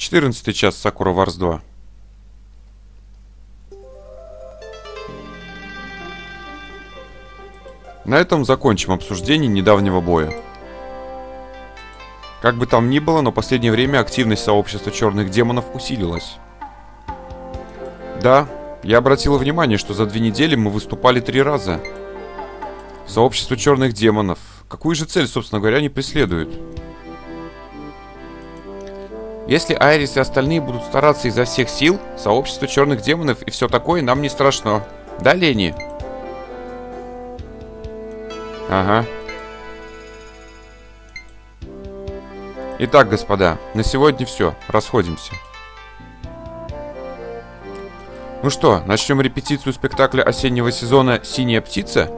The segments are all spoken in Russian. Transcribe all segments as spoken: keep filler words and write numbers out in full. четырнадцатый час, Сакура Варс два. На этом закончим обсуждение недавнего боя. Как бы там ни было, но в последнее время активность сообщества черных демонов усилилась. Да, я обратила внимание, что за две недели мы выступали три раза. Сообщество черных демонов. Какую же цель, собственно говоря, они преследуют? Если Айрис и остальные будут стараться изо всех сил, сообщество черных демонов и все такое нам не страшно. Да, Лени? Ага. Итак, господа, на сегодня все. Расходимся. Ну что, начнем репетицию спектакля осеннего сезона «Синяя птица»?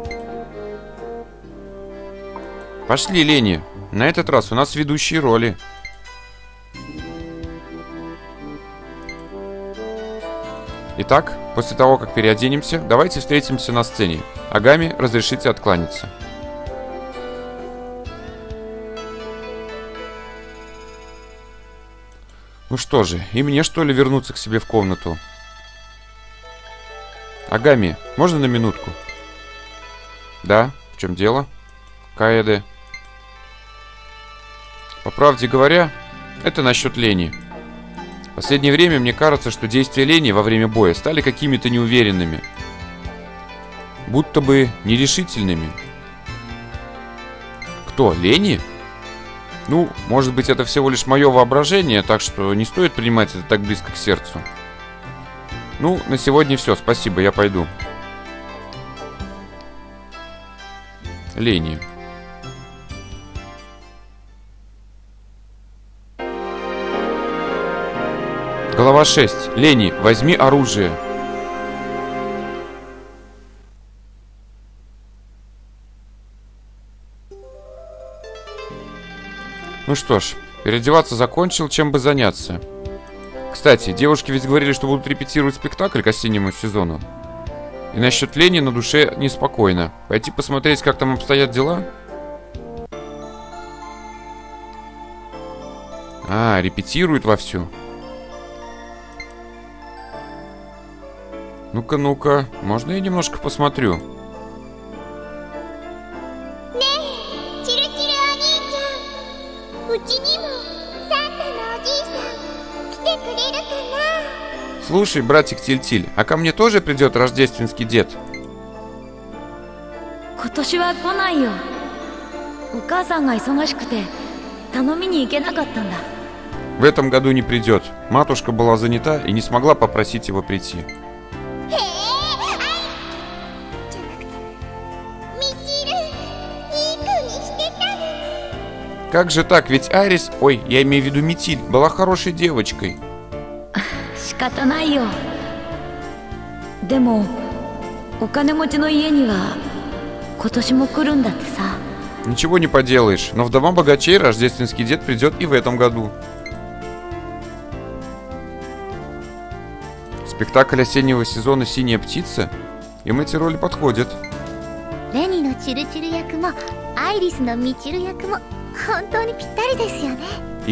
Пошли, Лени. На этот раз у нас ведущие роли. Итак, после того, как переоденемся, давайте встретимся на сцене. Агами, разрешите откланяться. Ну что же, и мне что ли вернуться к себе в комнату? Агами, можно на минутку? Да, в чем дело? Каэде. По правде говоря, это насчет Лени. В последнее время мне кажется, что действия Лени во время боя стали какими-то неуверенными. Будто бы нерешительными. Кто, Лени? Ну, может быть, это всего лишь мое воображение, так что не стоит принимать это так близко к сердцу. Ну, на сегодня все. Спасибо, я пойду. Лени. Глава шесть. Лени, возьми оружие. Ну что ж, переодеваться закончил, чем бы заняться. Кстати, девушки ведь говорили, что будут репетировать спектакль к осеннему сезону. И насчет Лени на душе неспокойно. Пойти посмотреть, как там обстоят дела? А, репетируют вовсю. Ну-ка, ну-ка, можно я немножко посмотрю? Слушай, братик Тильтиль, а ко мне тоже придет рождественский дед? В этом году не придет. Матушка была занята и не смогла попросить его прийти. Как же так, ведь Айрис, ой, я имею в виду Митиль, была хорошей девочкой. Ничего не поделаешь, но в дома богачей рождественский дед придет и в этом году. Спектакль осеннего сезона «Синяя птица»? Им эти роли подходят. И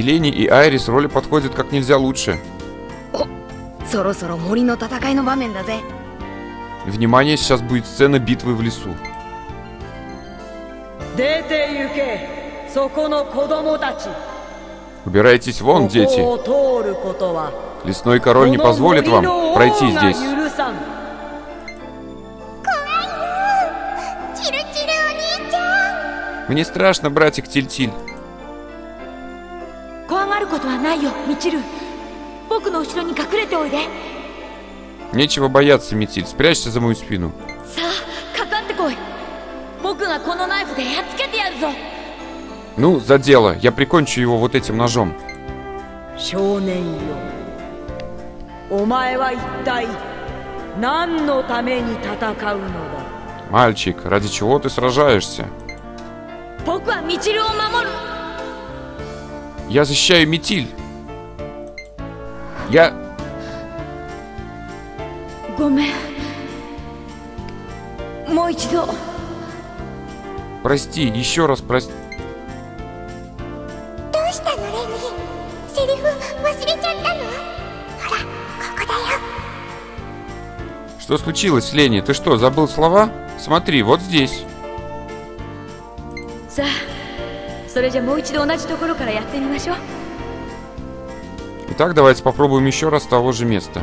Лени, и Айрис роли подходят как нельзя лучше. Внимание, сейчас будет сцена битвы в лесу. Убирайтесь вон, дети. Лесной король не позволит вам пройти здесь. Мне страшно, братик Тильтиль. Нечего бояться, Митиль. Спрячься за мою спину. Ну, за дело. Я прикончу его вот этим ножом. Мальчик, ради чего ты сражаешься? Я защищаю Митиль. Я... Прости, еще раз прости. Что случилось, Леня? Ты что, забыл слова? Смотри, вот здесь. Итак, давайте попробуем еще раз с того же места.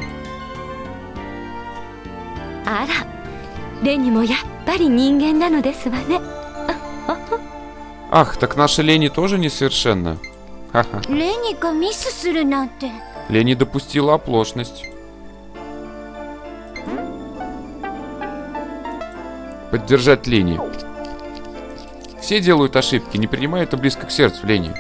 Ах, так наша Лени тоже несовершенна? Ха-ха. Лени допустила оплошность. Поддержать Лени. Все делают ошибки, не принимай это близко к сердцу, Лени.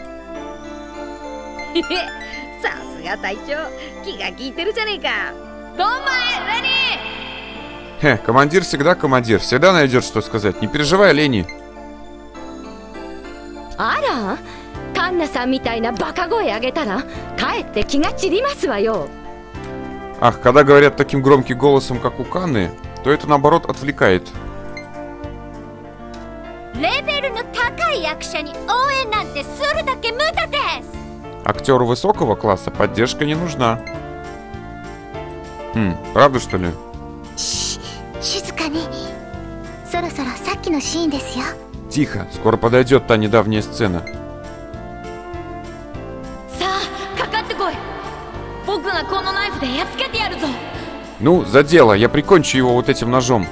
Хе, командир всегда командир, всегда найдет, что сказать. Не переживай, Лени. Ах, когда говорят таким громким голосом, как у Канны, то это, наоборот, отвлекает. Актеру высокого класса поддержка не нужна. Хм, правда, что ли? Тихо, скоро подойдет та недавняя сцена. Ну, за дело, я прикончу его вот этим ножом.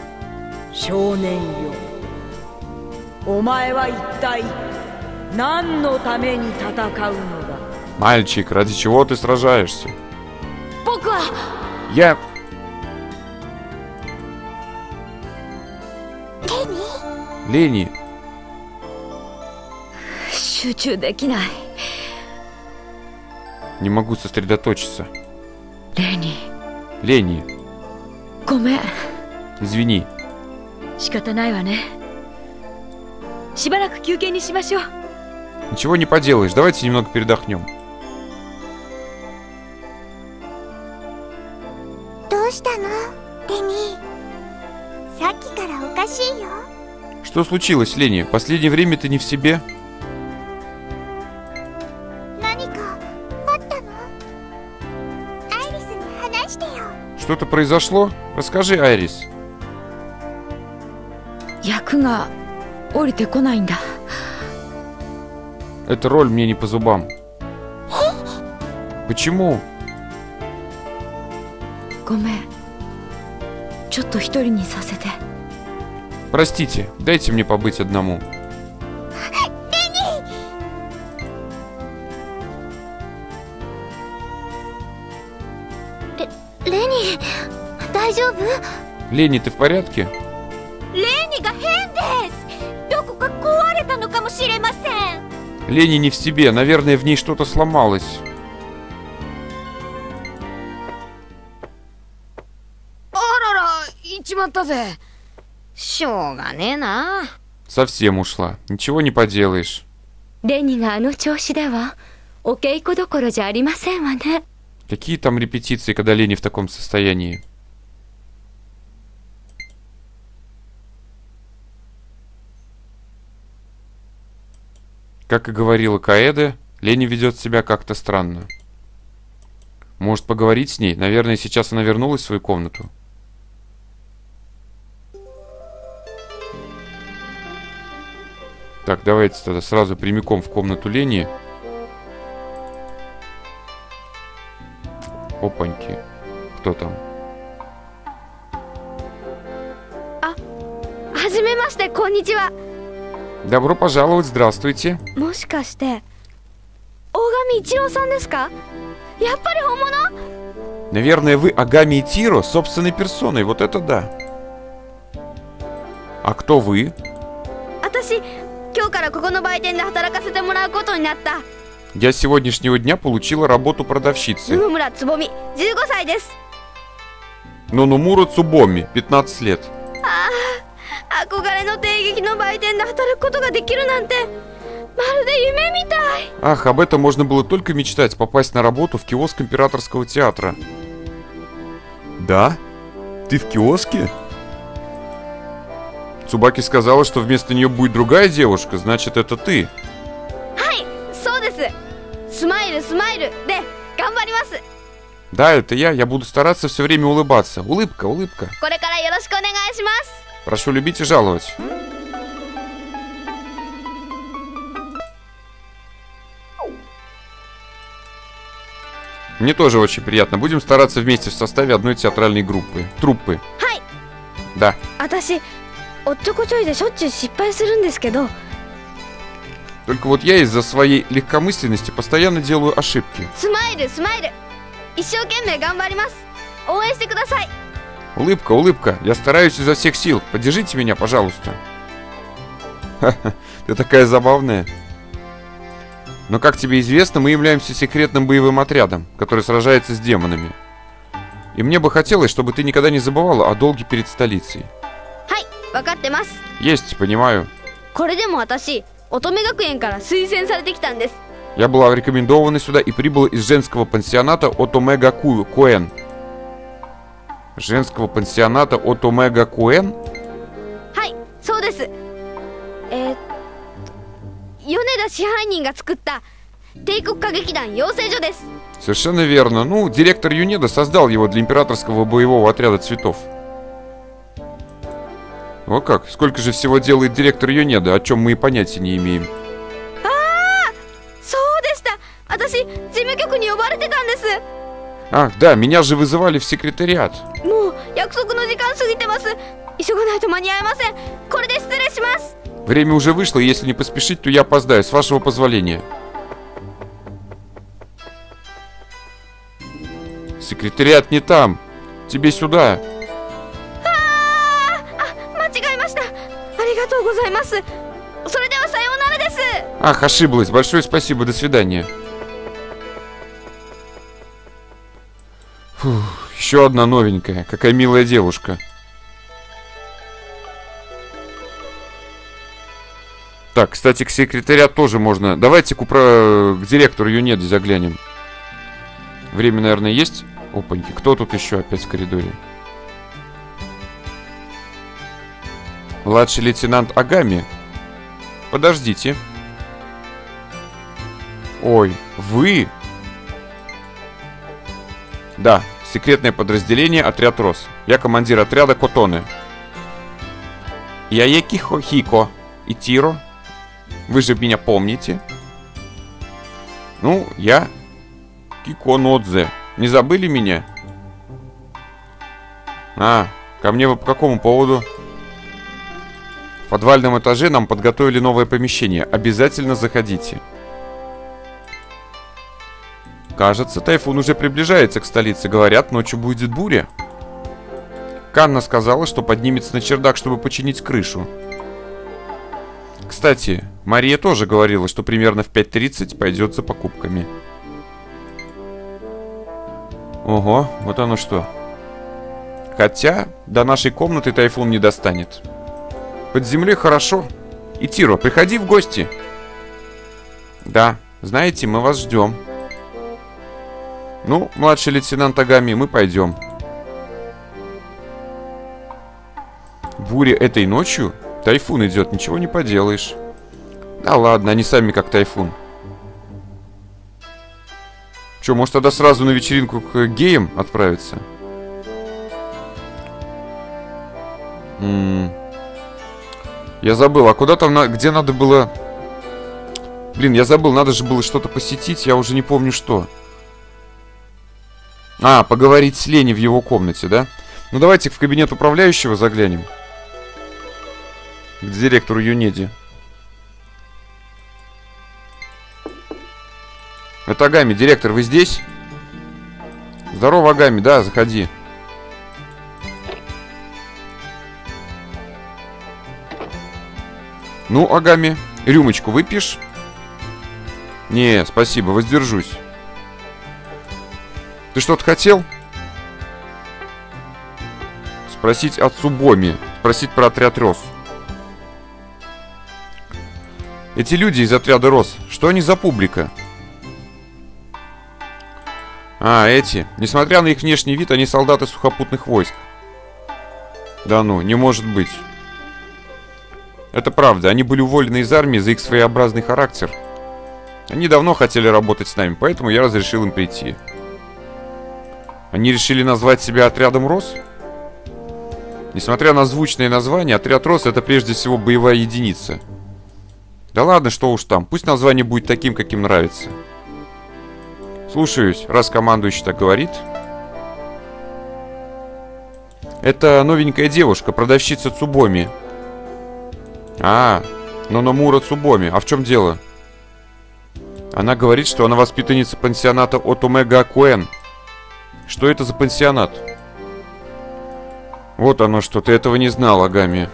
Мальчик, ради чего ты сражаешься? Я... Лени. Не могу сосредоточиться. Лени. Лени. Извини. Ничего не поделаешь, давайте немного передохнем. Что случилось, Лени? В последнее время ты не в себе? Что-то произошло? Расскажи, Айрис. Эта роль мне не по зубам. Почему? Простите, дайте мне побыть одному. Лени, ты в порядке? Лени не в себе, наверное, в ней что-то сломалось. Совсем ушла, ничего не поделаешь. Какие там репетиции, когда Лени в таком состоянии? Как и говорила Каэде, Лени ведет себя как-то странно. Может, поговорить с ней? Наверное, сейчас она вернулась в свою комнату. Так, давайте тогда сразу прямиком в комнату Лени. Опаньки. Кто там? Добро пожаловать, здравствуйте. Наверное, вы Агами Итиро собственной персоной, вот это да. А кто вы? Я с сегодняшнего дня получила работу продавщицы. Нонумура Цубоми, пятнадцать лет. Ах, об этом можно было только мечтать, попасть на работу в киоск императорского театра. Да? Ты в киоске? Цубаки сказала, что вместо нее будет другая девушка, значит, это ты. Да, это я. Я буду стараться все время улыбаться. Улыбка, улыбка. Прошу любить и жаловать. Мне тоже очень приятно. Будем стараться вместе в составе одной театральной группы. Труппы. Да. Только вот я из-за своей легкомысленности постоянно делаю ошибки. Улыбка, улыбка. Я стараюсь изо всех сил. Поддержите меня, пожалуйста. Ха-ха, ты такая забавная. Но, как тебе известно, мы являемся секретным боевым отрядом, который сражается с демонами. И мне бы хотелось, чтобы ты никогда не забывала о долге перед столицей. Есть, понимаю. Я была рекомендована сюда и прибыла из женского пансионата Отомэгакуэн. Женского пансионата Отомэгакуэн? Совершенно верно. Ну, директор Юнеда создал его для императорского боевого отряда цветов. О как, сколько же всего делает директор Юнеда, о чем мы и понятия не имеем. Ах, да, меня же вызывали в секретариат. Время уже вышло, и если не поспешить, то я опоздаю, с вашего позволения. Секретариат не там. Тебе сюда. Ах, ошиблась. Большое спасибо. До свидания. Фух, еще одна новенькая. Какая милая девушка. Так, кстати, к секретариату тоже можно. Давайте к, упро... к директору Юнеды заглянем. Время, наверное, есть? Опаньки, кто тут еще опять в коридоре? Младший лейтенант Агами. Подождите. Ой, вы? Да, секретное подразделение отряд Рос. Я командир отряда Котоны. Я Якихо Хико Итиро. Вы же меня помните? Ну, я... Киконодзе. Не забыли меня? А, ко мне вы по какому поводу? В подвальном этаже нам подготовили новое помещение. Обязательно заходите. Кажется, тайфун уже приближается к столице. Говорят, ночью будет буря. Канна сказала, что поднимется на чердак, чтобы починить крышу. Кстати, Мария тоже говорила, что примерно в пять тридцать пойдет за покупками. Ого, вот оно что. Хотя, до нашей комнаты тайфун не достанет. Под землей хорошо. Итиро, приходи в гости. Да, знаете, мы вас ждем. Ну, младший лейтенант Агами, мы пойдем. Буря этой ночью? Тайфун идет, ничего не поделаешь. Да ладно, они сами как тайфун. Че, может тогда сразу на вечеринку к геям отправиться? М-м- я забыл, а куда там, на- где надо было... Блин, я забыл, надо же было что-то посетить, я уже не помню что. А, поговорить с Лени в его комнате, да? Ну давайте в кабинет управляющего заглянем. К директору Юнеди. Это Агами, директор, вы здесь? Здорово, Агами, да, заходи. Ну, Агами, рюмочку выпьешь? Не, спасибо, воздержусь. Ты что-то хотел? Спросить о Цубоми, спросить про отряд Рос. Эти люди из отряда Рос, что они за публика? А, эти. Несмотря на их внешний вид, они солдаты сухопутных войск. Да ну, не может быть. Это правда, они были уволены из армии за их своеобразный характер. Они давно хотели работать с нами, поэтому я разрешил им прийти. Они решили назвать себя отрядом Рос? Несмотря на звучное название, отряд Рос — это прежде всего боевая единица. Да ладно, что уж там, пусть название будет таким, каким нравится. Слушаюсь, раз командующий так говорит. Это новенькая девушка, продавщица Цубоми. А, Нонумура Цубоми, а в чем дело? Она говорит, что она воспитанница пансионата Отомэгакуэн. Что это за пансионат? Вот оно что, ты этого не знал, Агами.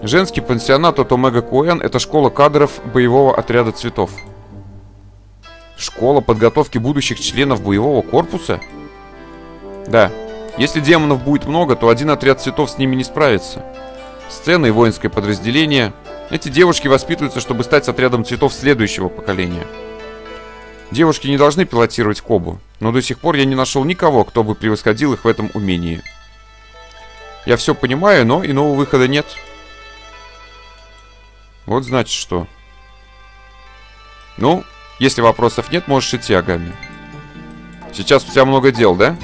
Женский пансионат Отомэгакуэн — это школа кадров боевого отряда цветов. Школа подготовки будущих членов боевого корпуса? Да. Если демонов будет много, то один отряд цветов с ними не справится. Сцена и воинское подразделение. Эти девушки воспитываются, чтобы стать отрядом цветов следующего поколения. Девушки не должны пилотировать кобу, но до сих пор я не нашел никого, кто бы превосходил их в этом умении. Я все понимаю, но иного выхода нет. Вот значит что. Ну, если вопросов нет, можешь идти, Агами. Сейчас у тебя много дел, да?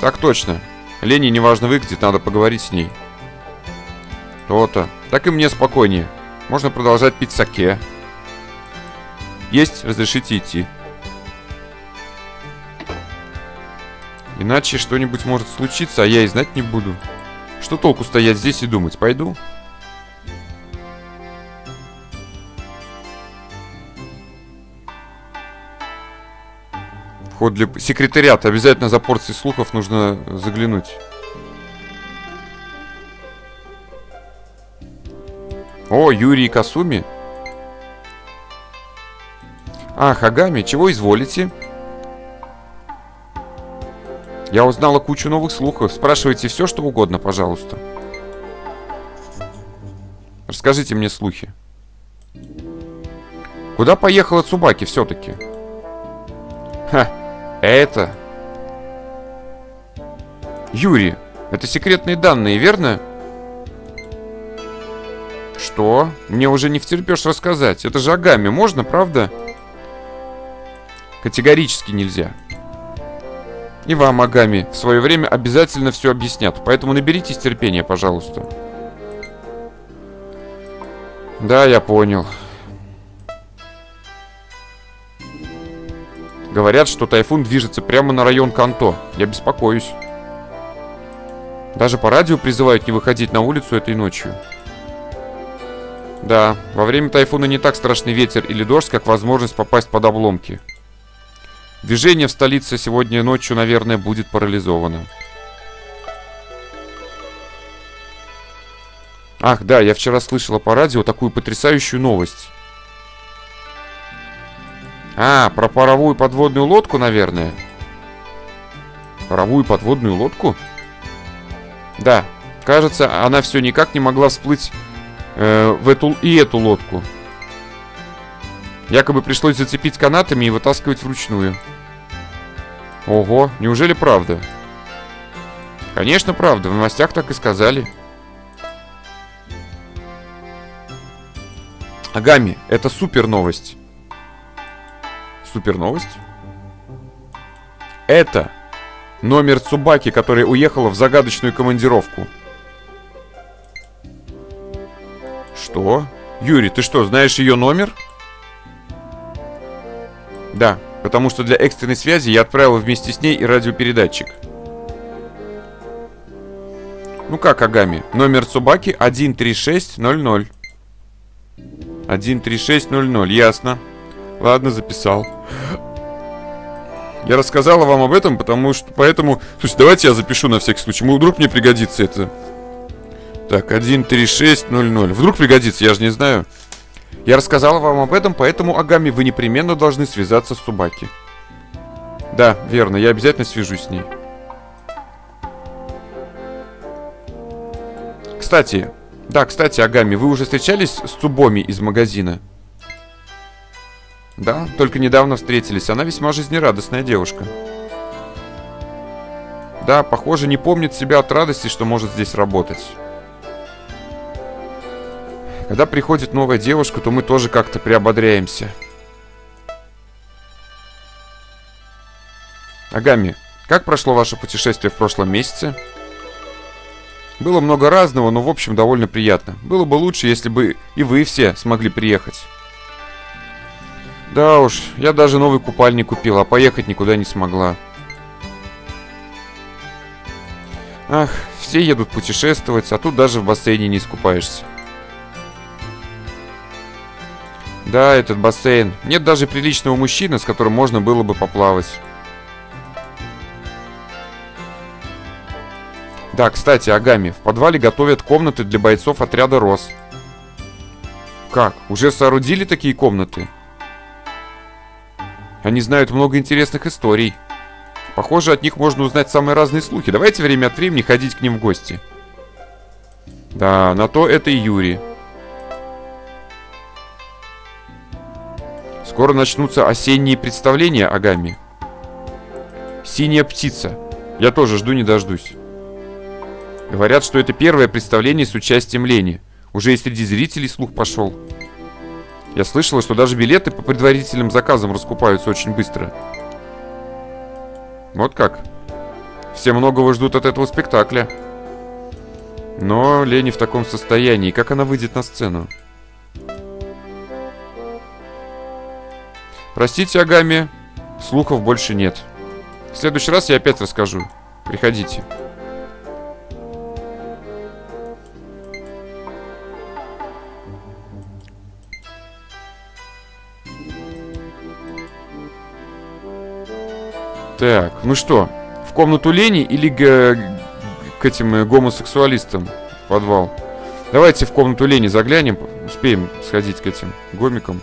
Так точно. Лене неважно выглядит, надо поговорить с ней. То-то. Так и мне спокойнее. Можно продолжать пить саке. Есть, разрешите идти. Иначе что-нибудь может случиться, а я и знать не буду. Что толку стоять здесь и думать? Пойду? Вход для секретариата. Обязательно за порцией слухов нужно заглянуть. О, Юрий и Касуми. А, Хагами, чего изволите? Я узнала кучу новых слухов. Спрашивайте все, что угодно, пожалуйста. Расскажите мне слухи. Куда поехала Цубаки все-таки? Ха. Это... Юрий, это секретные данные, верно? Что? Мне уже не втерпешь рассказать. Это же Агами, можно, правда? Категорически нельзя. И вам, Агами, в свое время обязательно все объяснят. Поэтому наберитесь терпения, пожалуйста. Да, я понял. Говорят, что тайфун движется прямо на район Канто. Я беспокоюсь. Даже по радио призывают не выходить на улицу этой ночью. Да, во время тайфуна не так страшный ветер или дождь, как возможность попасть под обломки. Движение в столице сегодня ночью, наверное, будет парализовано. Ах, да, я вчера слышала по радио такую потрясающую новость. А, про паровую подводную лодку, наверное. Паровую подводную лодку? Да, кажется, она все никак не могла всплыть э, в эту и эту лодку. Якобы пришлось зацепить канатами и вытаскивать вручную. Ого, неужели правда? Конечно, правда, в новостях так и сказали. Агами, это супер новость. Супер новость. Это номер Цубаки, которая уехала в загадочную командировку. Что? Юрий, ты что, знаешь ее номер? Да, потому что для экстренной связи я отправил вместе с ней и радиопередатчик. Ну как, Агами? Номер Цубаки один три шесть ноль ноль. один три шесть ноль ноль, ясно. Ладно, записал. Я рассказала вам об этом, потому что... Поэтому... Слушайте, давайте я запишу на всякий случай. Вдруг мне пригодится это. Так, один три шесть ноль ноль. Вдруг пригодится, я же не знаю. Я рассказала вам об этом, поэтому, Агами, вы непременно должны связаться с Цубаки. Да, верно, я обязательно свяжусь с ней. Кстати... Да, кстати, Агами, вы уже встречались с Цубоми из магазина? Да, только недавно встретились. Она весьма жизнерадостная девушка. Да, похоже, не помнит себя от радости, что может здесь работать. Когда приходит новая девушка, то мы тоже как-то приободряемся. Агами, как прошло ваше путешествие в прошлом месяце? Было много разного, но в общем довольно приятно. Было бы лучше, если бы и вы все смогли приехать. Да уж, я даже новый купальник купила, а поехать никуда не смогла. Ах, все едут путешествовать, а тут даже в бассейне не искупаешься. Да, этот бассейн. Нет даже приличного мужчины, с которым можно было бы поплавать. Да, кстати, Агами, в подвале готовят комнаты для бойцов отряда Рос. Как? Уже соорудили такие комнаты? Они знают много интересных историй. Похоже, от них можно узнать самые разные слухи. Давайте время от времени ходить к ним в гости. Да, на то это и Юрий. Скоро начнутся осенние представления, Агами. Синяя птица. Я тоже жду не дождусь. Говорят, что это первое представление с участием Лени. Уже и среди зрителей слух пошел. Я слышала, что даже билеты по предварительным заказам раскупаются очень быстро. Вот как. Все многого ждут от этого спектакля. Но Лени в таком состоянии. Как она выйдет на сцену? Простите, Агами, слухов больше нет. В следующий раз я опять расскажу. Приходите. Так, ну что, в комнату Лени или к, к этим гомосексуалистам в подвал? Давайте в комнату Лени заглянем, успеем сходить к этим гомикам.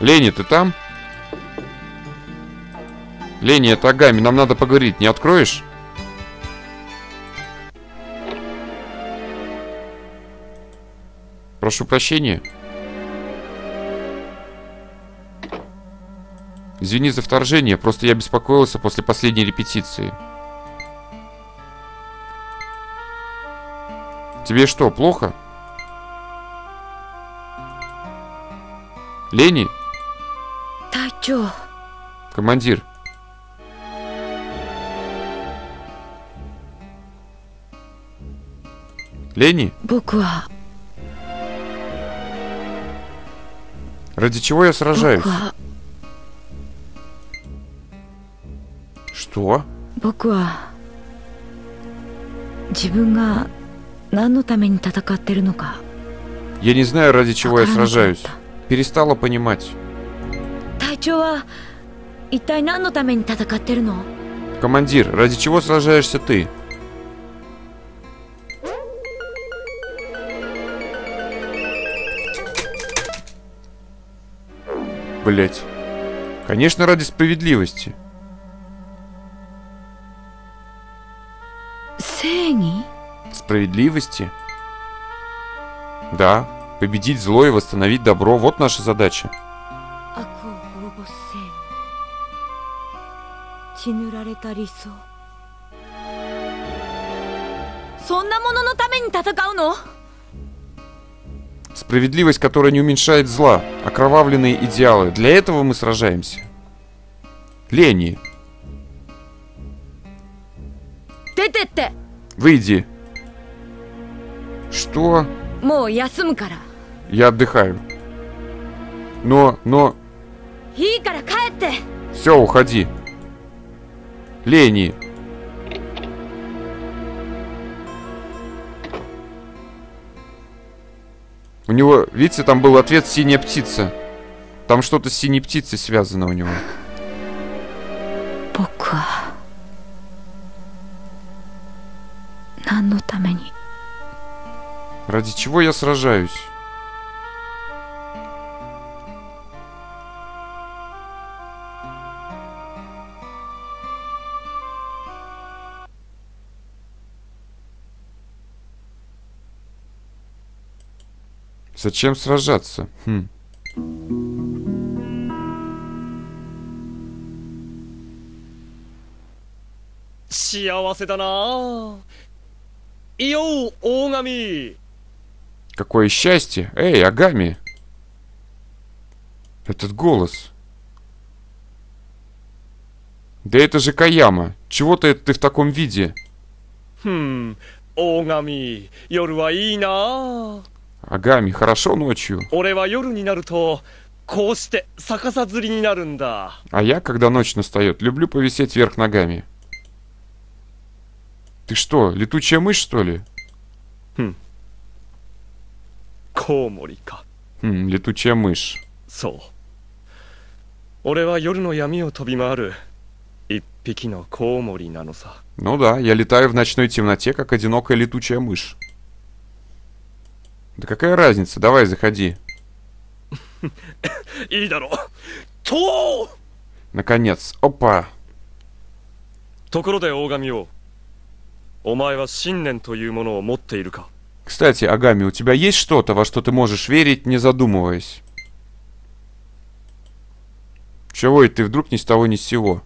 Лени, ты там? Лени, это Агами, нам надо поговорить, не откроешь? Прошу прощения. Извини за вторжение, просто я беспокоился после последней репетиции. Тебе что, плохо? Лени? Тачо. Командир. Лени? Буква. Ради чего я сражаюсь? Буква. Что? Буква. Я не знаю, ради чего я сражаюсь. Перестала понимать. Командир, ради чего сражаешься ты? Блять. Конечно, ради справедливости. Сэни? Справедливости? Да. Победить зло и восстановить добро. Вот наша задача. Справедливость, которая не уменьшает зла. Окровавленные идеалы. Для этого мы сражаемся. Лени. Выйди. Что? Я отдыхаю. Но, но... Все, уходи. Лени. У него, видите, там был ответ «Синяя птица». Там что-то с синей птицей связано у него. Пока. Ради чего я сражаюсь? Зачем сражаться? Хм. Какое счастье! Эй, Агами! Этот голос. Да это же Кагаяма. Чего ты, ты в таком виде? Хм, Огами, йору Агами, хорошо ночью. А я, когда ночь настает, люблю повисеть вверх ногами. Ты что, летучая мышь, что ли? Хм. Коморика. Хм, летучая мышь. So. Ну да, я летаю в ночной темноте, как одинокая летучая мышь. Да какая разница, давай, заходи. Наконец, опа. Кстати, Агами, у тебя есть что-то, во что ты можешь верить, не задумываясь? Чего это ты вдруг ни с того ни с сего?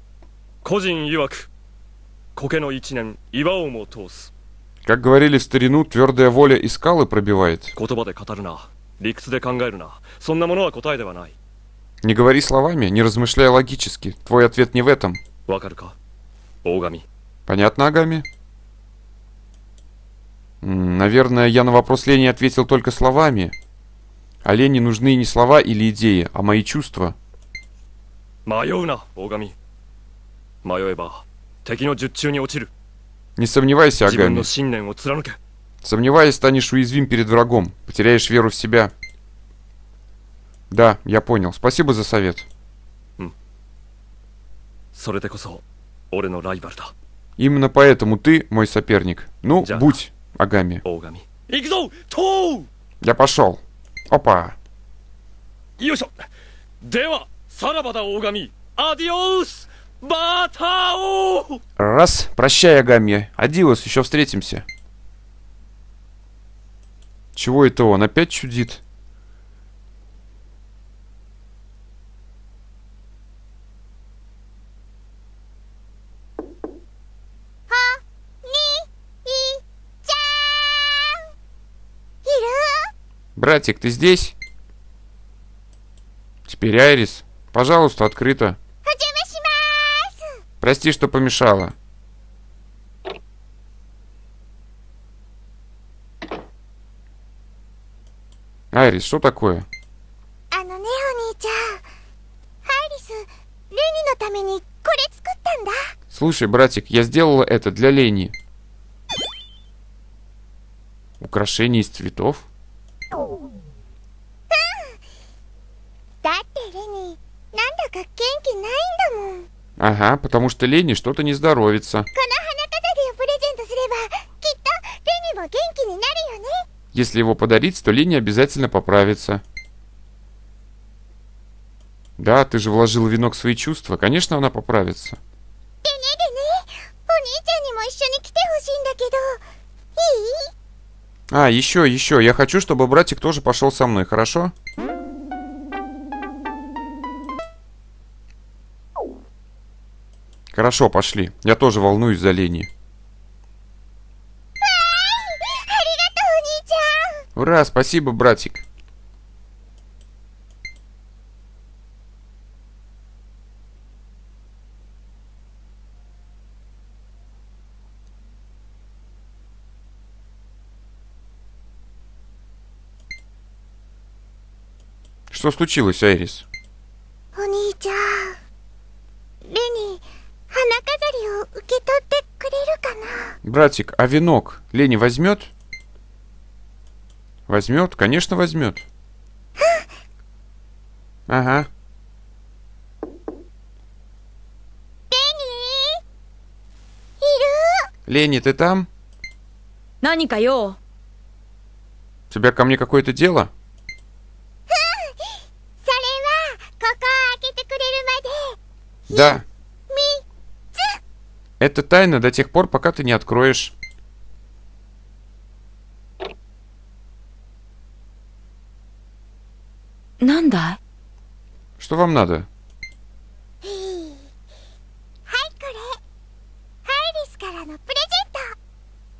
Как говорили в старину, твердая воля и скалы пробивает. Не говори словами, не размышляй логически. Твой ответ не в этом. Понятно, Агами? Наверное, я на вопрос Лени ответил только словами. А Лене нужны не слова или идеи, а мои чувства. Не сомневайся, Агами. Сомневаясь, станешь уязвим перед врагом. Потеряешь веру в себя. Да, я понял. Спасибо за совет. Именно поэтому ты мой соперник. Ну, будь, Агами. Я пошел. Опа. Раз, прощай, Агами. Адиос, еще встретимся. Чего это он? Опять чудит? Братик, ты здесь? Теперь Айрис. Пожалуйста, открыто. Прости, что помешала. Айрис, что такое? Слушай, братик, я сделала это для Лени. Украшение из цветов? Ага, потому что Лене что-то не здоровится. Если его подарить, то Лене обязательно поправится. Да, ты же вложила в венок свои чувства. Конечно, она поправится. А, еще, еще. Я хочу, чтобы братик тоже пошел со мной, хорошо? Хорошо, пошли. Я тоже волнуюсь за Лени. Ура, спасибо, братик. Что случилось, Айрис? Братик, а венок Лени возьмет? Возьмет, конечно, возьмет. Ага. Лени, ты там? У тебя ко мне какое-то дело? Да. Это тайна до тех пор, пока ты не откроешь. Нанда? Что вам надо?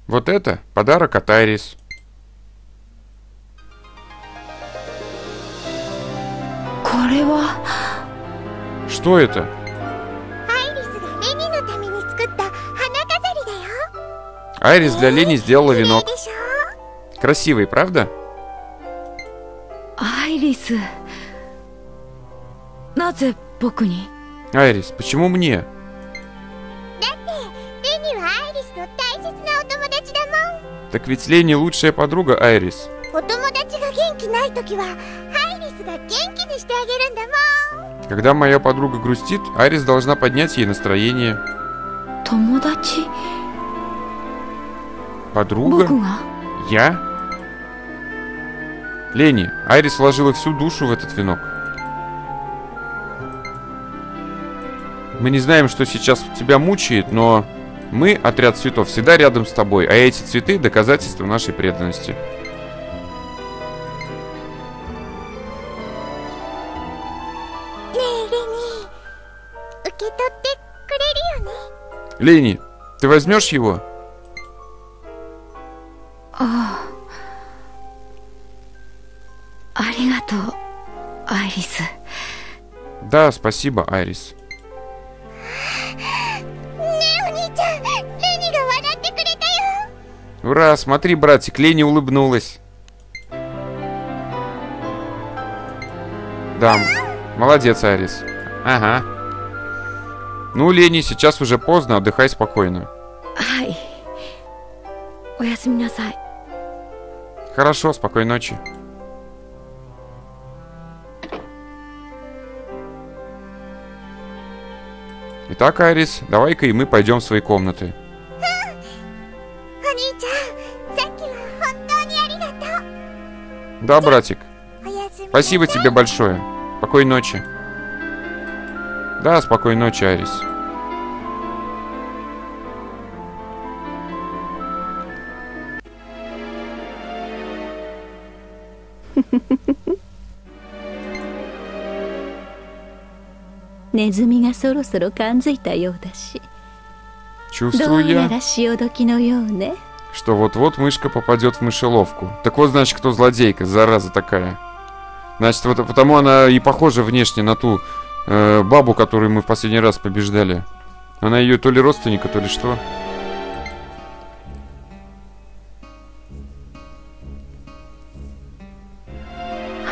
Вот это подарок от Айрис. Что это? Айрис для Лени сделала венок. Красивый, правда? Айрис. Айрис, почему мне? Так ведь Лени лучшая подруга Айрис. Когда моя подруга грустит, Айрис должна поднять ей настроение. Подруга? Я? Лени, Айрис вложила всю душу в этот венок. Мы не знаем, что сейчас тебя мучает, но мы, отряд цветов, всегда рядом с тобой, а эти цветы — доказательство нашей преданности. Лени, ты возьмешь его? Да, спасибо, Айрис. Ура, смотри, братик, Лени улыбнулась. Да, молодец, Айрис. Ага. Ну, Лени, сейчас уже поздно, отдыхай спокойно. Хорошо, спокойной ночи. Итак, Айрис, давай-ка и мы пойдем в свои комнаты. Да, братик. Спасибо тебе большое. Спокойной ночи. Да, спокойной ночи, Айрис. Чувствую я, что вот-вот мышка попадет в мышеловку. Так вот, значит, кто злодейка, зараза такая. Значит, вот потому она и похожа внешне на ту э, бабу, которую мы в последний раз побеждали. Она ее то ли родственника, то ли что.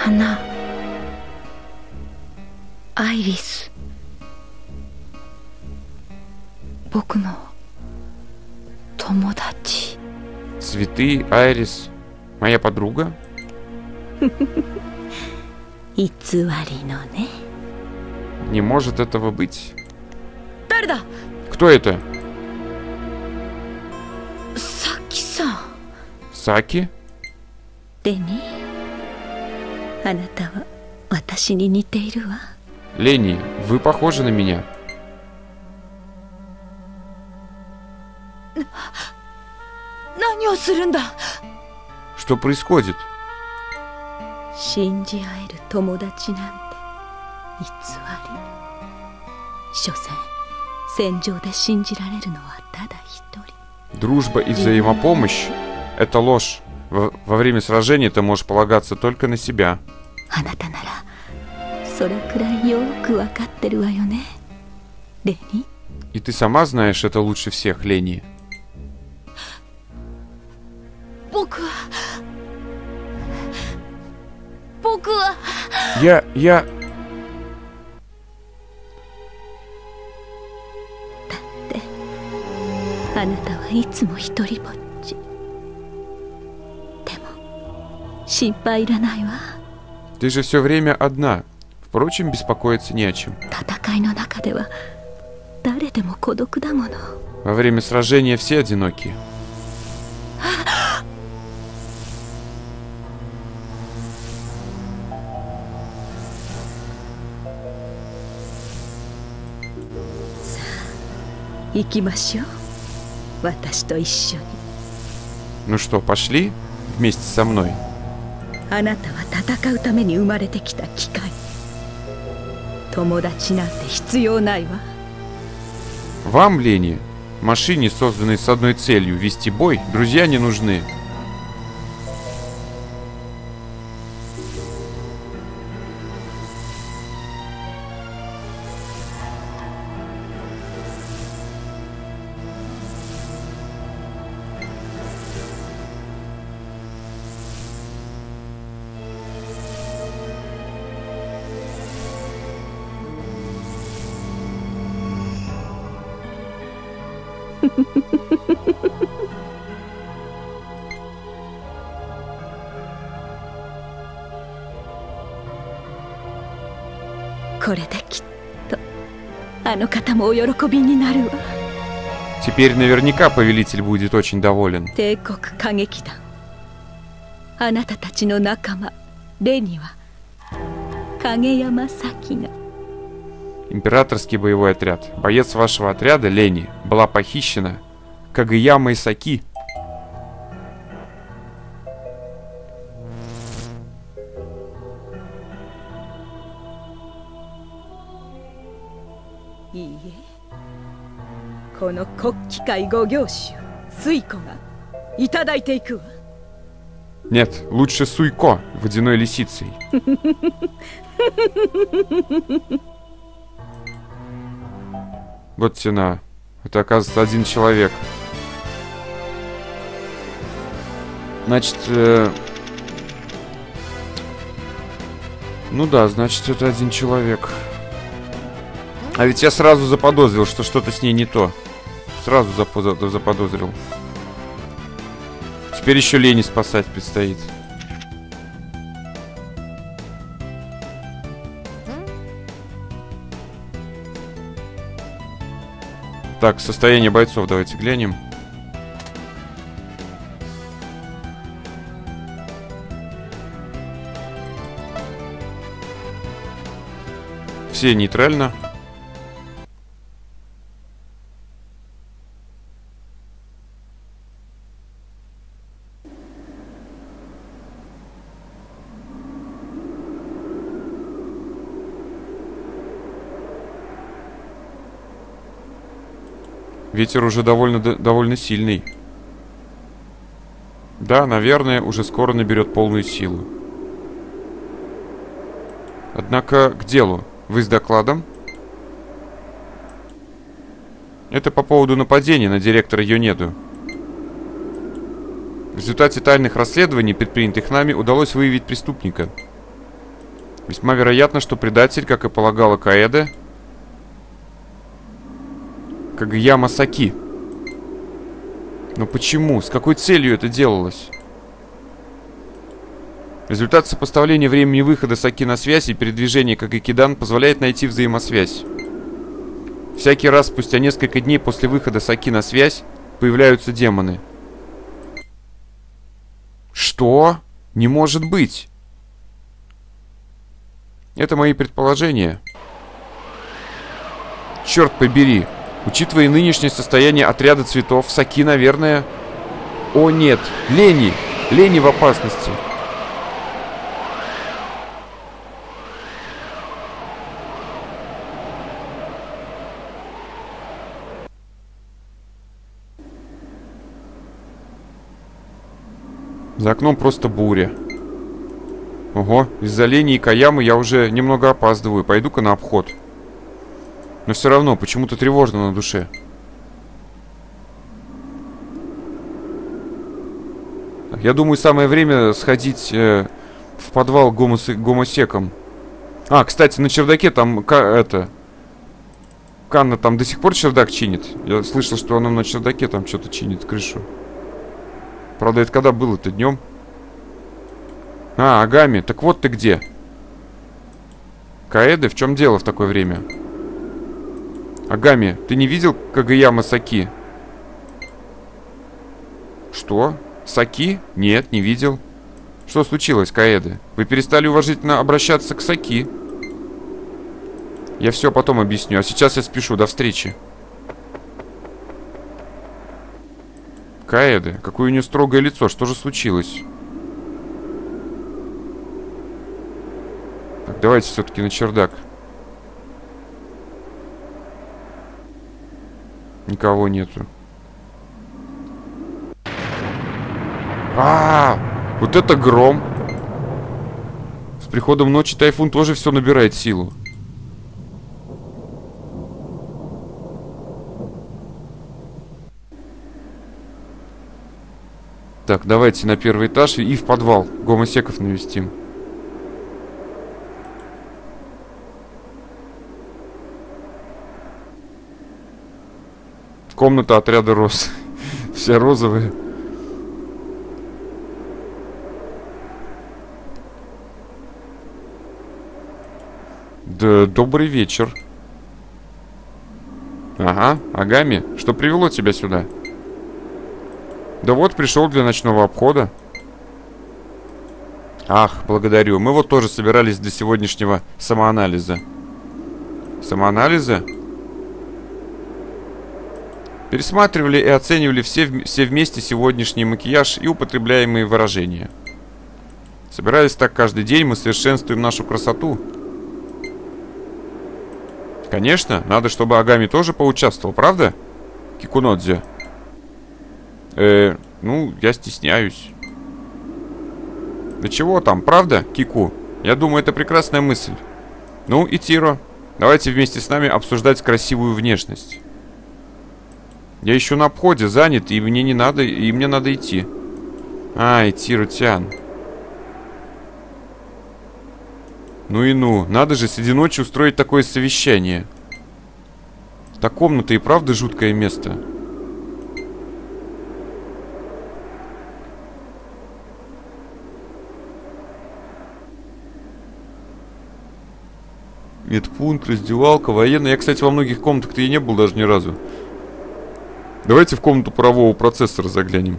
Она. Айрис. Бокно. Томодачи. Цветы, Айрис, моя подруга. Не может этого быть. Кто это? Саки-сан. Саки? Лени, вы похожи на меня. Что происходит? Дружба и взаимопомощь — это ложь. Во, во время сражения ты можешь полагаться только на себя. И ты сама знаешь это лучше всех, Лени. Я... я... Ты же все время одна. Впрочем, беспокоиться не о чем. Во время сражения все одиноки. Ну что, пошли вместе со мной? Вам, Лени, Машине, созданной с одной целью — вести бой, друзья не нужны. Теперь наверняка повелитель будет очень доволен. Императорский боевой отряд. Боец вашего отряда, Лени, была похищена Кагаямой Саки. Нет, лучше Суйко, водяной лисицей. Вот тена. Это, оказывается, один человек. Значит, э... ну да, значит, это один человек. А ведь я сразу заподозрил, что что-то с ней не то. Сразу заподозрил. Теперь еще Лени спасать предстоит. Так, состояние бойцов давайте глянем. Все нейтрально. Ветер уже довольно, довольно сильный. Да, наверное, уже скоро наберет полную силу. Однако к делу. Вы с докладом? Это по поводу нападения на директора Йонеду. В результате тайных расследований, предпринятых нами, удалось выявить преступника. Весьма вероятно, что предатель, как и полагала Каэда, Кагаяма Саки. Но почему? С какой целью это делалось? Результат сопоставления времени выхода Саки на связь и передвижения Кагакидан позволяет найти взаимосвязь. Всякий раз спустя несколько дней после выхода Саки на связь появляются демоны. Что? Не может быть! Это мои предположения. Черт побери! Учитывая нынешнее состояние отряда цветов, Саки, наверное... О, нет! Лени! Лени в опасности! За окном просто буря. Ого, из-за Лени и Каямы я уже немного опаздываю. Пойду-ка на обход. Но все равно, почему-то тревожно на душе. Я думаю, самое время сходить э, в подвал к гомосекам. А, кстати, на чердаке там... это... Канна там до сих пор чердак чинит. Я слышал, что она на чердаке там что-то чинит, крышу. Правда, это когда было-то? Днем? А, Агами, так вот ты где. Каэда, в чем дело в такое время? Агами, ты не видел Кагаяма Саки? Что? Саки? Нет, не видел. Что случилось, Каэда? Вы перестали уважительно обращаться к Саки. Я все потом объясню, а сейчас я спешу. До встречи. Каэда, какое у нее строгое лицо. Что же случилось? Так, давайте все-таки на чердак. Никого нету. А, -а, -а! Вот это гром! С приходом ночи тайфун тоже все набирает силу. Так, давайте на первый этаж и в подвал гомосеков навестим. Комната отряда роз. Все розовые. Да, добрый вечер. Ага, Агами, что привело тебя сюда? Да вот, пришел для ночного обхода. Ах, благодарю. Мы вот тоже собирались для сегодняшнего самоанализа. Самоанализа? Пересматривали и оценивали все, все вместе сегодняшний макияж и употребляемые выражения. Собирались так каждый день, мы совершенствуем нашу красоту. Конечно, надо, чтобы Агами тоже поучаствовал, правда, Кикунодзе? Э, ну, я стесняюсь. Да чего там, правда, Кику? Я думаю, это прекрасная мысль. Ну, Итиро, давайте вместе с нами обсуждать красивую внешность. Я еще на обходе занят, и мне не надо, и мне надо идти. А, Итиро-тян. Ну и ну, надо же среди ночи устроить такое совещание. Та комната и правда жуткое место. Медпункт, раздевалка, военная. Я, кстати, во многих комнатах-то и не был даже ни разу. Давайте в комнату парового процессора заглянем.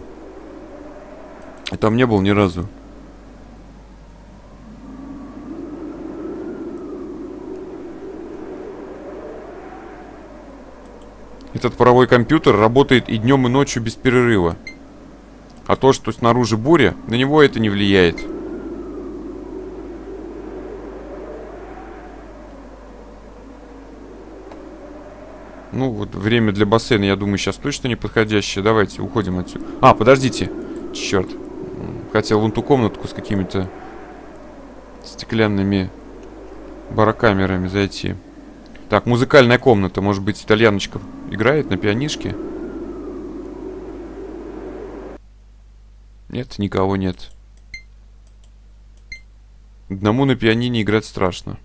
Я там не был ни разу. Этот паровой компьютер работает и днем, и ночью без перерыва. А то, что снаружи буря, на него это не влияет. Ну, вот время для бассейна, я думаю, сейчас точно не подходящее. Давайте, уходим отсюда. А, подождите. Черт. Хотел вон ту комнатку с какими-то стеклянными барокамерами зайти. Так, музыкальная комната. Может быть, итальяночка играет на пианишке? Нет, никого нет. Одному на пианине играть страшно.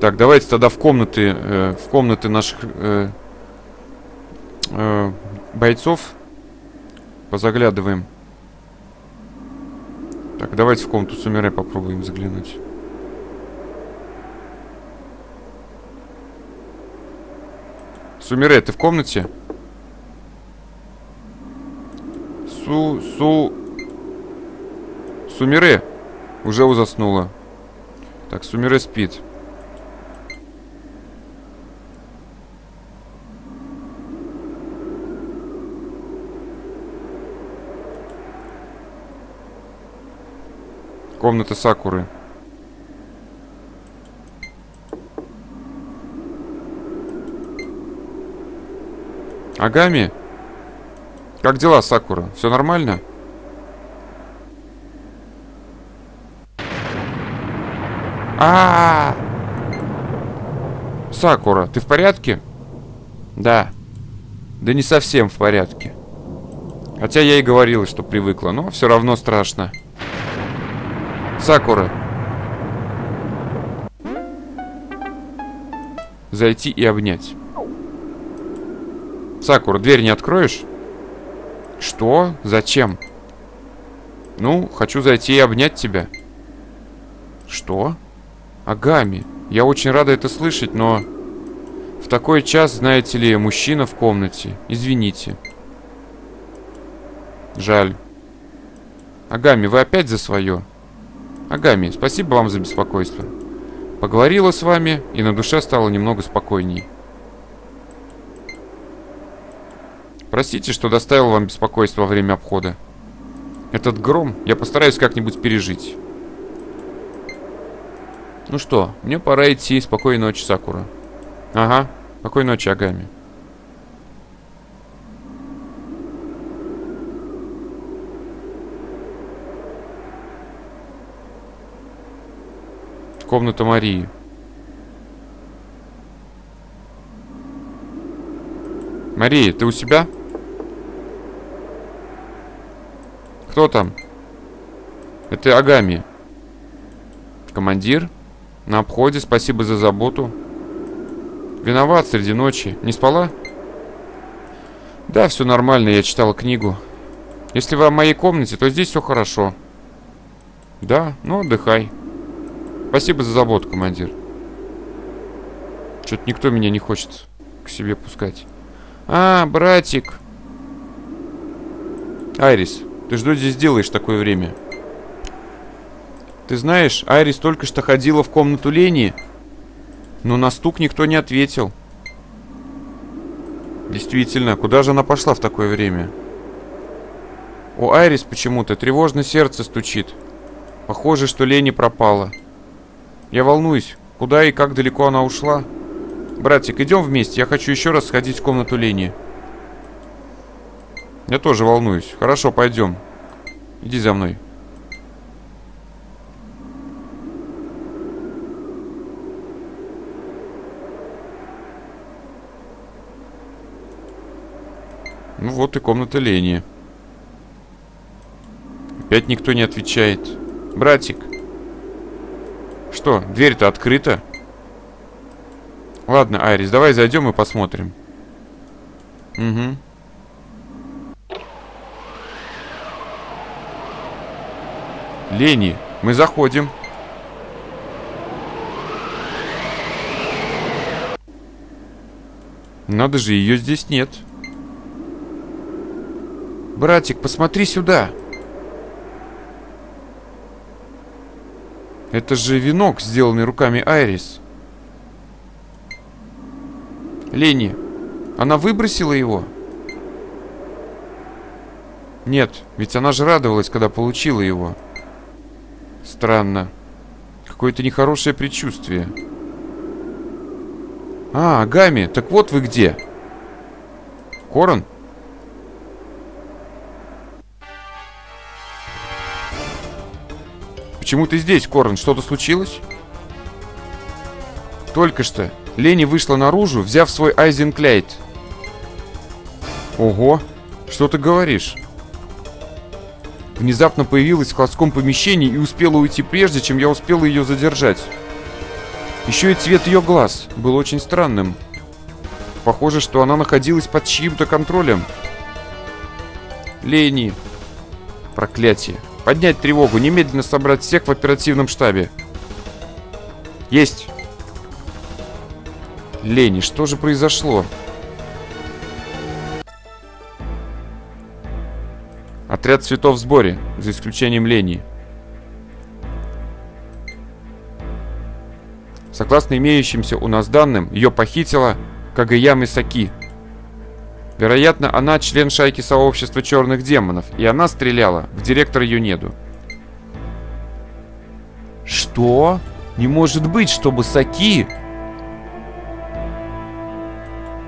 Так, давайте тогда в комнаты, э, в комнаты наших э, э, бойцов позаглядываем. Так, давайте в комнату Сумире попробуем заглянуть. Сумире, ты в комнате? Су, су, Сумире уже узаснула. Так, Сумире спит. Комната Сакуры. Агами? Как дела, Сакура? Все нормально? А-а-а! Сакура, ты в порядке? Да. Да не совсем в порядке. Хотя я и говорила, что привыкла, но все равно страшно. Сакура. Зайти и обнять. Сакура, дверь не откроешь? Что? Зачем? Ну, хочу зайти и обнять тебя. Что? Агами. Я очень рада это слышать, но... В такой час, знаете ли, мужчина в комнате. Извините. Жаль. Агами, вы опять за свое? Агами, спасибо вам за беспокойство. Поговорила с вами, и на душе стало немного спокойней. Простите, что доставил вам беспокойство во время обхода. Этот гром я постараюсь как-нибудь пережить. Ну что, мне пора идти. Спокойной ночи, Сакура. Ага, спокойной ночи, Агами. Комната Марии. Мария, ты у себя? Кто там? Это Агами. Командир? На обходе, спасибо за заботу. Виноват, среди ночи. Не спала? Да, все нормально, я читала книгу. Если вы в моей комнате, то здесь все хорошо. Да, ну отдыхай. Спасибо за заботу, командир. Что-то никто меня не хочет к себе пускать. А, братик. Айрис, ты что здесь делаешь такое время? Ты знаешь, Айрис только что ходила в комнату Лени, но на стук никто не ответил. Действительно, куда же она пошла в такое время? У Айрис почему-то тревожно сердце стучит. Похоже, что Лени пропала. Я волнуюсь, куда и как далеко она ушла. Братик, идем вместе, я хочу еще раз сходить в комнату Лени. Я тоже волнуюсь. Хорошо, пойдем. Иди за мной. Ну вот и комната Лени. Опять никто не отвечает. Братик. Что, дверь-то открыта? Ладно, Айрис, давай зайдем и посмотрим. Угу. Лени, мы заходим. Надо же, ее здесь нет. Братик, посмотри сюда. Это же венок, сделанный руками Айрис. Лени, она выбросила его? Нет, ведь она же радовалась, когда получила его. Странно. Какое-то нехорошее предчувствие. А, Агами, так вот вы где. Корон? Почему ты здесь, Корон? Что-то случилось? Только что Лени вышла наружу, взяв свой Айзенклейт. Ого, что ты говоришь? Внезапно появилась в складском помещении и успела уйти прежде, чем я успела ее задержать. Еще и цвет ее глаз был очень странным. Похоже, что она находилась под чьим-то контролем. Лени. Проклятие. Поднять тревогу, немедленно собрать всех в оперативном штабе. Есть. Лени, что же произошло? Отряд цветов в сборе, за исключением Лени. Согласно имеющимся у нас данным, ее похитила Кагаяма Саки. Вероятно, она член шайки сообщества черных демонов, и она стреляла в директора Юнеду. Что? Не может быть, чтобы Саки...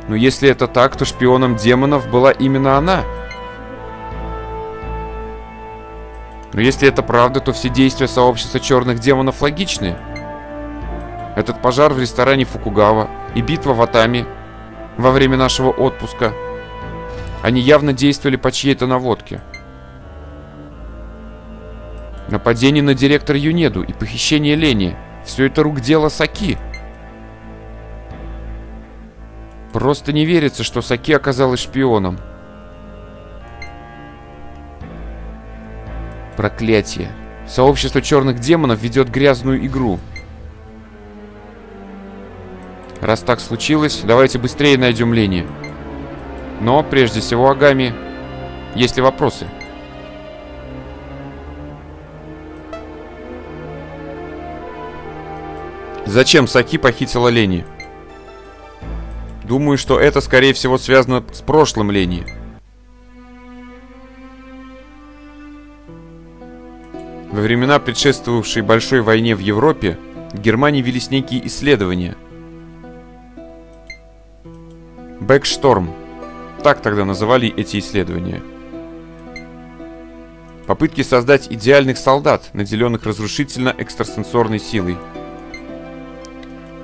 Но если это так, то шпионом демонов была именно она. Но если это правда, то все действия сообщества черных демонов логичны. Этот пожар в ресторане Фукугава и битва в Атами во время нашего отпуска. Они явно действовали по чьей-то наводке. Нападение на директора Юнеду и похищение Лени. Все это рук дело Саки. Просто не верится, что Саки оказалась шпионом. Проклятие. Сообщество черных демонов ведет грязную игру. Раз так случилось, давайте быстрее найдем Лени. Но, прежде всего, Агами, есть ли вопросы? Зачем Саки похитила Лени? Думаю, что это, скорее всего, связано с прошлым Лени. Во времена, предшествовавшей большой войне в Европе, В Германии велись некие исследования. Бэкшторм. Так тогда называли эти исследования. Попытки создать идеальных солдат, наделенных разрушительно экстрасенсорной силой.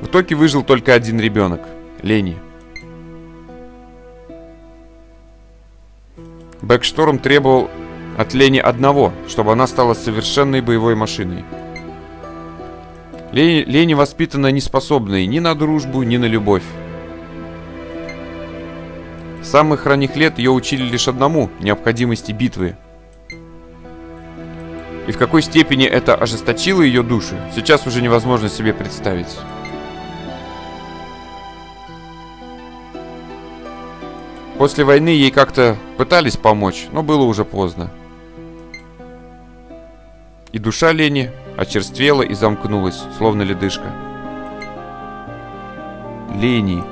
В итоге выжил только один ребенок — Лени. Бэкшторм требовал от Лени одного, чтобы она стала совершенной боевой машиной. Лени, Лени воспитана неспособной ни на дружбу, ни на любовь. С самых ранних лет ее учили лишь одному — необходимости битвы. И в какой степени это ожесточило ее душу, сейчас уже невозможно себе представить. После войны ей как-то пытались помочь, но было уже поздно. И душа Лени очерствела и замкнулась, словно ледышка. Лени.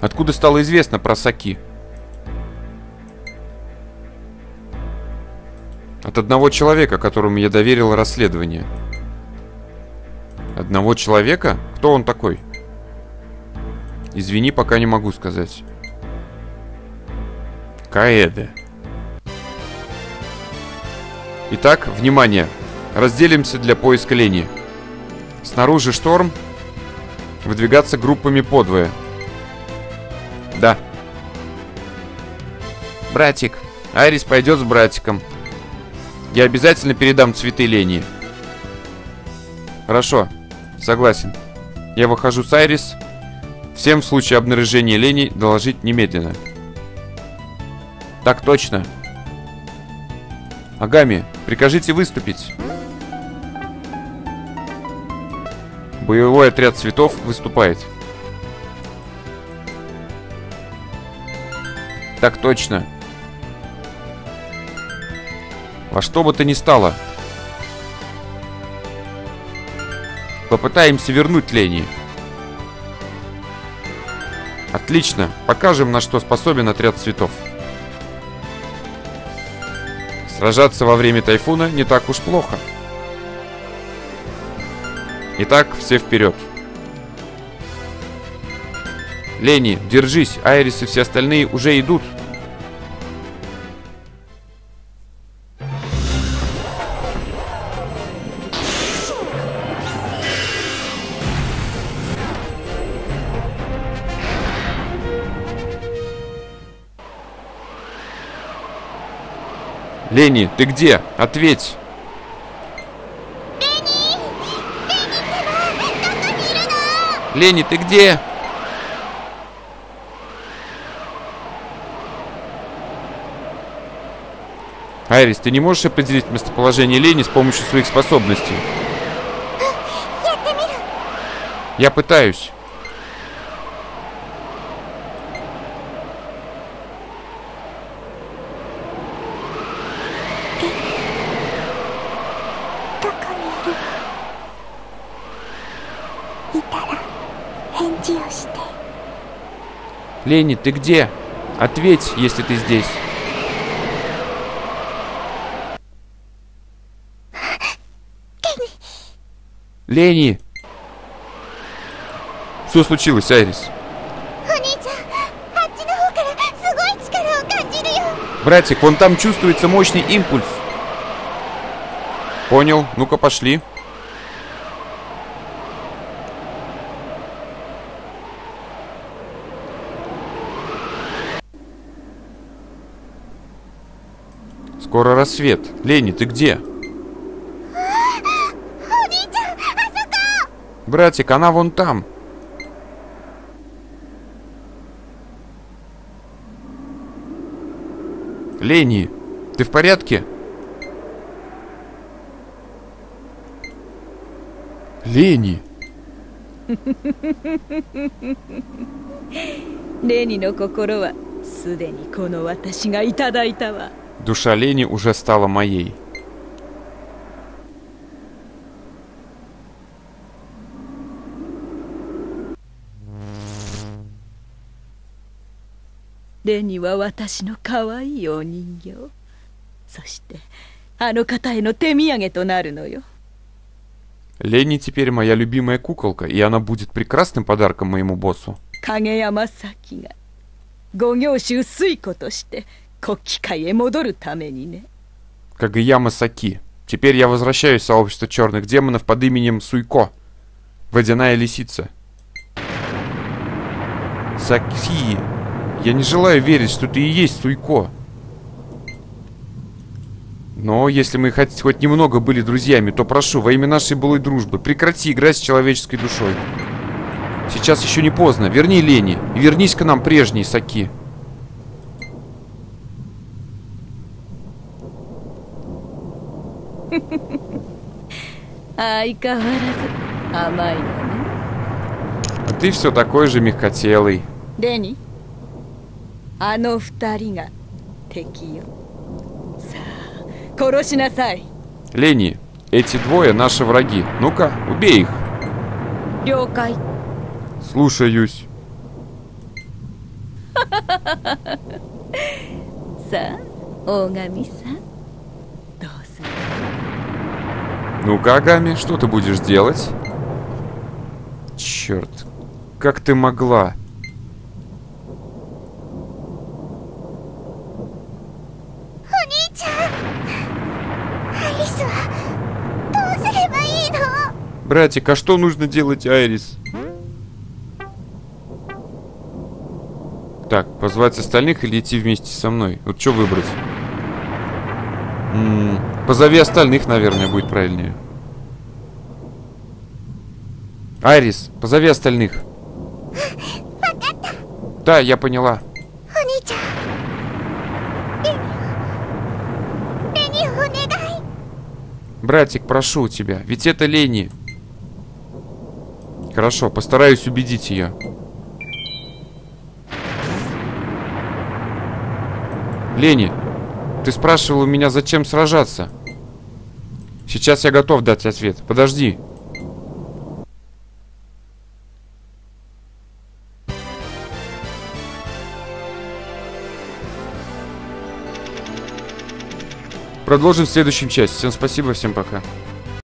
Откуда стало известно про Саки? От одного человека, которому я доверил расследование. Одного человека? Кто он такой? Извини, пока не могу сказать. Каэде. Итак, внимание. Разделимся для поиска Лени. Снаружи шторм. Выдвигаться группами подвое. Да. Братик. Айрис пойдет с братиком. Я обязательно передам цветы Лени. Хорошо. Согласен. Я выхожу с Айрис. Всем в случае обнаружения Лени доложить немедленно. Так точно. Агами, прикажите выступить. Боевой отряд цветов выступает. Так точно. Во что бы то ни стало. Попытаемся вернуть Лени. Отлично. Покажем, на что способен отряд цветов. Сражаться во время тайфуна не так уж плохо. Итак, все вперед. Лени, держись. Айрис и все остальные уже идут. Лени, ты где? Ответь! Лени, ты где? Айрис, ты не можешь определить местоположение Лени с помощью своих способностей? Я пытаюсь. Лени, ты где? Ответь, если ты здесь. Лени! Что случилось, Айрис? Братик, вон там чувствуется мощный импульс. Понял, ну-ка пошли. Скоро рассвет. Лени, ты где? Братик, она вон там. Лени, ты в порядке? Лени. Душа Лени уже стала моей. Лени Лени теперь моя любимая куколка, и она будет прекрасным подарком моему боссу. Кагаяма Саки. Кагаяма Саки. Теперь я возвращаюсь в сообщество черных демонов под именем Суйко. Водяная лисица. Саки. Я не желаю верить, что ты и есть Суйко. Но если мы хоть, хоть немного были друзьями, то прошу, во имя нашей былой дружбы, прекрати играть с человеческой душой. Сейчас еще не поздно. Верни Лени. И вернись к нам, прежней Саки. А ты все такой же мягкотелый. Лени. Оно вторинга. Лени, эти двое наши враги. Ну-ка, убей их. Слушаюсь. Ну-ка, Агами, что ты будешь делать? Черт, как ты могла? Братик, а что нужно делать, Айрис? Так, позвать остальных или идти вместе со мной? Вот что выбрать? М-м, позови остальных, наверное, будет правильнее. Айрис, позови остальных. Да, я поняла. Братик, прошу тебя, ведь это Лени. Хорошо, постараюсь убедить ее. Лени, ты спрашивал у меня, зачем сражаться? Сейчас я готов дать ответ. Подожди. Продолжим в следующем части. Всем спасибо, всем пока.